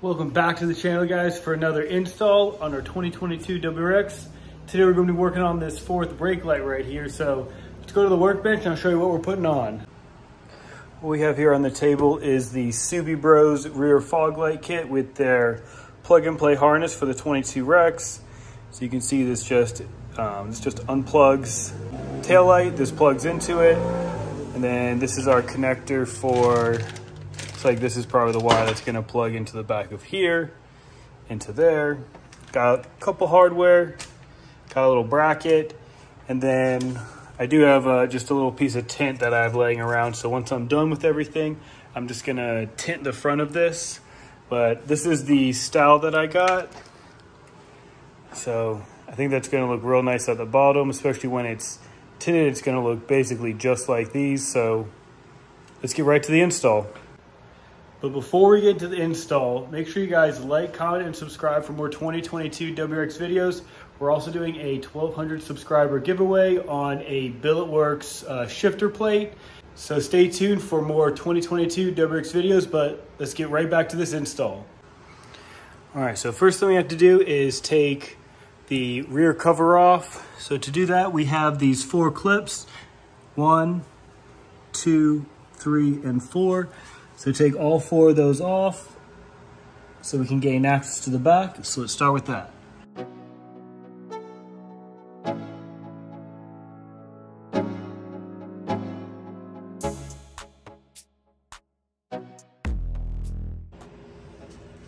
Welcome back to the channel, guys, for another install on our 2022 WRX. Today we're going to be working on this fourth brake light right here. So let's go to the workbench and I'll show you what we're putting on. What we have here on the table is the Subie Bros rear fog light kit with their plug and play harness for the 22 Rex. So you can see this just unplugs tail light. This plugs into it, and then this is our connector for. Looks like this is probably the wire that's gonna plug into the back of here, into there. Got a couple hardware, got a little bracket, and then I do have just a little piece of tint that I have laying around. So once I'm done with everything, I'm just gonna tint the front of this. But this is the style that I got. So I think that's gonna look real nice at the bottom, especially when it's tinted, it's gonna look basically just like these. So let's get right to the install. But before we get to the install, make sure you guys like, comment, and subscribe for more 2022 WRX videos. We're also doing a 1,200 subscriber giveaway on a Billetworkz shifter plate. So stay tuned for more 2022 WRX videos, but let's get right back to this install. All right, so first thing we have to do is take the rear cover off. So to do that, we have these four clips, 1, 2, 3, and 4. So take all four of those off so we can gain access to the back. So let's start with that.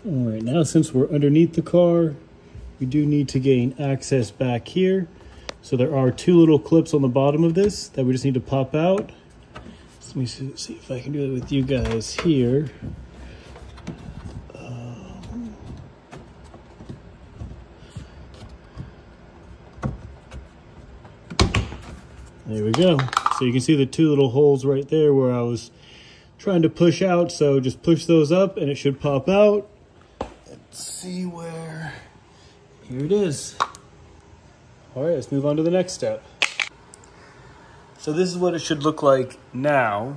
All right, now since we're underneath the car, we do need to gain access back here. So there are two little clips on the bottom of this that we just need to pop out. Let me see if I can do it with you guys here. There we go. So you can see the two little holes right there where I was trying to push out. So just push those up and it should pop out. Let's see where, here it is. All right, let's move on to the next step. So this is what it should look like now.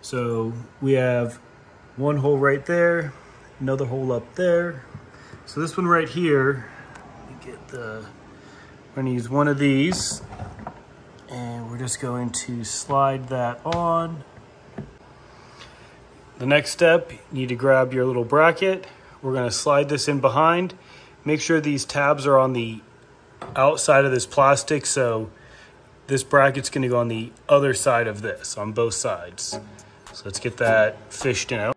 So we have one hole right there, another hole up there. So this one right here, we're gonna use one of these and we're just going to slide that on. The next step, you need to grab your little bracket. We're gonna slide this in behind. Make sure these tabs are on the outside of this plastic, so this bracket's gonna go on the other side of this, on both sides. So let's get that fished out.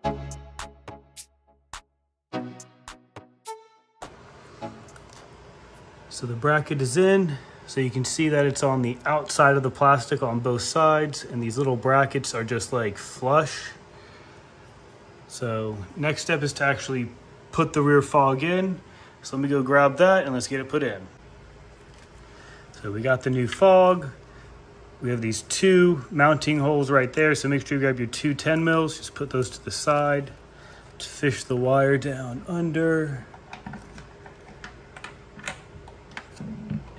So the bracket is in, so you can see that it's on the outside of the plastic on both sides, and these little brackets are just like flush. So next step is to actually put the rear fog in. So let me go grab that and let's get it put in. So we got the new fog. We have these two mounting holes right there, so make sure you grab your two 10 mils, just put those to the side. Let's fish the wire down under.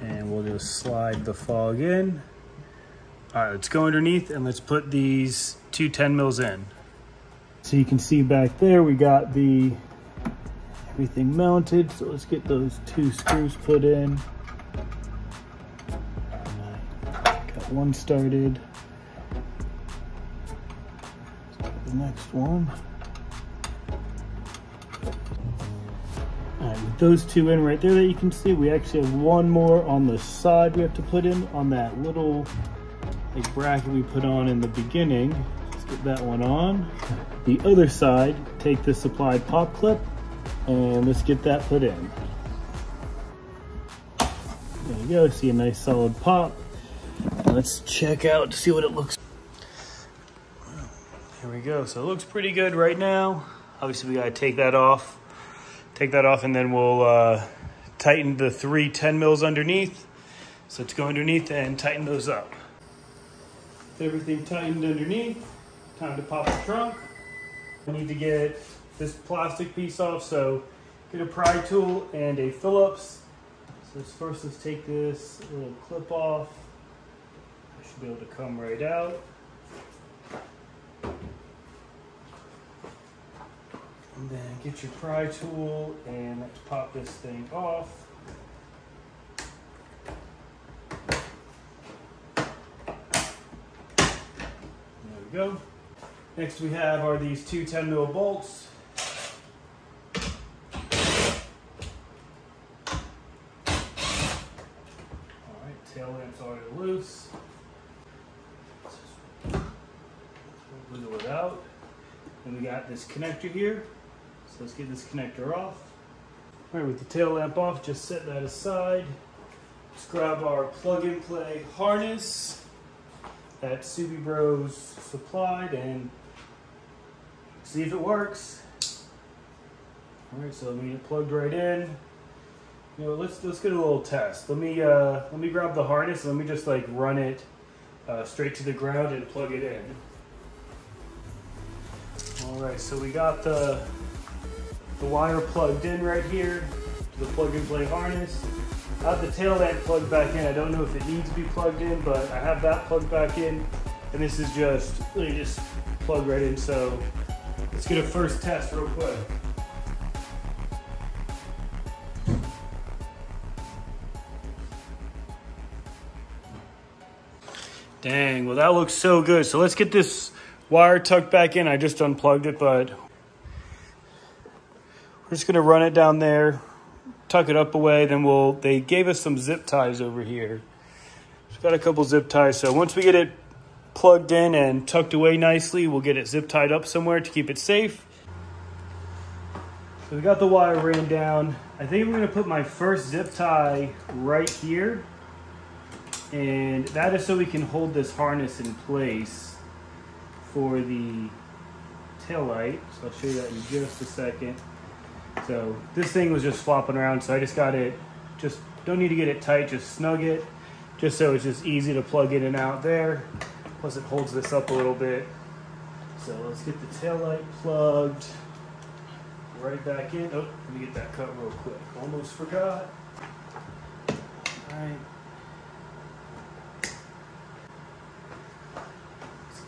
And we'll just slide the fog in. All right, let's go underneath and let's put these two 10 mils in. So you can see back there, we got everything mounted. So let's get those two screws put in. One started, the next one. All right, with those two in right there that you can see, we actually have one more on the side we have to put in on that little bracket we put on in the beginning. Let's get that one on. The other side, take the supplied pop clip and let's get that put in. There you go, see a nice solid pop. Let's check out to see what it looks like. Here we go. So it looks pretty good right now. Obviously we gotta take that off and then we'll tighten the three 10 mils underneath. So let's go underneath and tighten those up. Everything tightened underneath. Time to pop the trunk. We need to get this plastic piece off. So get a pry tool and a Phillips. So first let's take this little clip off. Should be able to come right out. And then get your pry tool and let's pop this thing off. Go. Next we have are these two 10 mil bolts. Alright, tail lamp's already loose. Let's just wiggle it out. And we got this connector here. So let's get this connector off. Alright, with the tail lamp off, just set that aside. Let's grab our plug and play harness that Subie Bros supplied and see if it works. All right, so let me get it plugged right in. You know, let's get a little test. Let me grab the harness and let me just like run it straight to the ground and plug it in. All right, so we got the wire plugged in right here to the plug and play harness. I have the tail lamp plugged back in. I don't know if it needs to be plugged in, but I have that plugged back in. And this is just, let me just plug right in. So let's get a first test real quick. Dang, well that looks so good. So let's get this wire tucked back in. I just unplugged it, but we're just gonna run it down there. Tuck it up away, then they gave us some zip ties over here. It's got a couple zip ties, so once we get it plugged in and tucked away nicely, we'll get it zip tied up somewhere to keep it safe. So we got the wire ran down. I think I'm gonna put my first zip tie right here. And that is so we can hold this harness in place for the taillight. So I'll show you that in just a second. So this thing was just flopping around, so I just got it, just don't need to get it tight, just snug it, just so it's just easy to plug in and out there. Plus it holds this up a little bit. So let's get the tail light plugged right back in. Oh, let me get that cut real quick. Almost forgot. All right.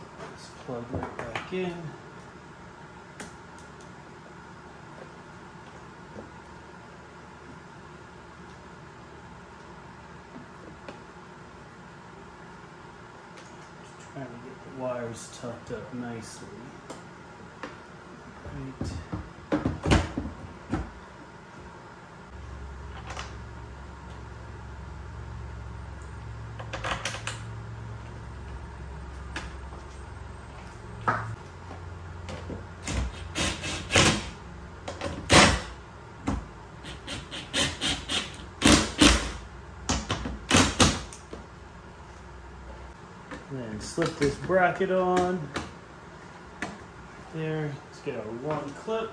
Let's get this plugged right back in. Trying to get the wires tucked up nicely. Right. Then slip this bracket on there. Let's get our one clip.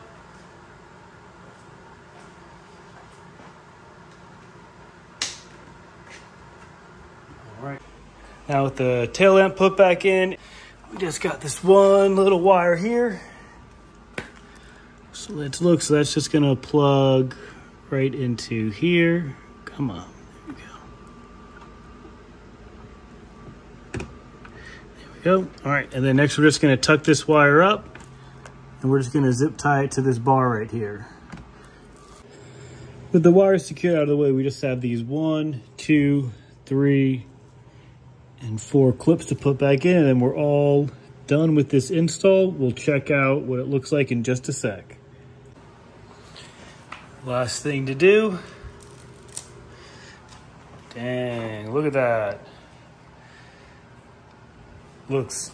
All right. Now with the tail lamp put back in, we just got this one little wire here. So let's look. So that's just gonna plug right into here. Come on. Go. All right, and then next we're just gonna tuck this wire up and we're just gonna zip tie it to this bar right here. With the wire secured out of the way, we just have these 1, 2, 3, and 4 clips to put back in, and then we're all done with this install. We'll check out what it looks like in just a sec. Last thing to do. Dang, look at that. Looks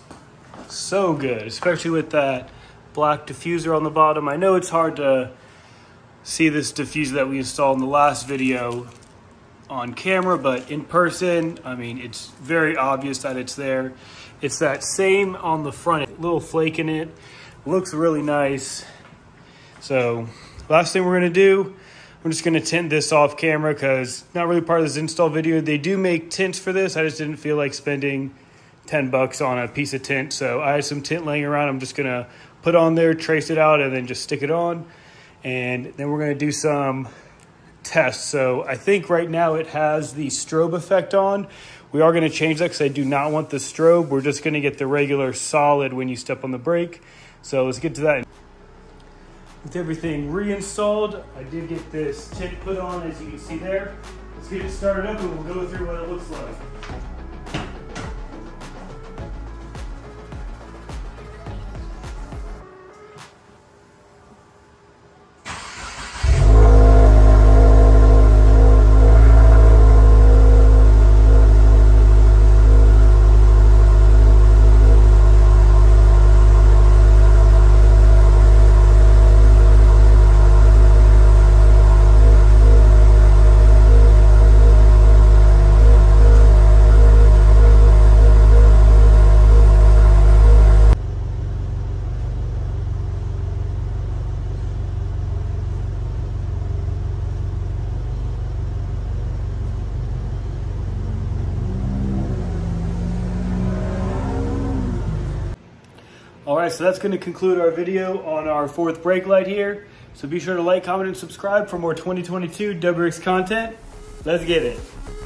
so good, especially with that black diffuser on the bottom. I know it's hard to see this diffuser that we installed in the last video on camera, but in person, I mean, it's very obvious that it's there. It's that same on the front, a little flake in it. Looks really nice. So last thing we're gonna do, I'm just gonna tint this off camera because not really part of this install video. They do make tints for this. I just didn't feel like spending $10 on a piece of tint, so I have some tint laying around. I'm just gonna put on there, trace it out, and then just stick it on, and then we're gonna do some tests. So I think right now it has the strobe effect on. We are gonna change that because I do not want the strobe. We're just gonna get the regular solid when you step on the brake. So let's get to that. with everything reinstalled. I did get this tip put on, as you can see there. Let's get it started up and we'll go through what it looks like. Alright, so that's going to conclude our video on our fourth brake light here. So be sure to like, comment, and subscribe for more 2022 WRX content. Let's get it.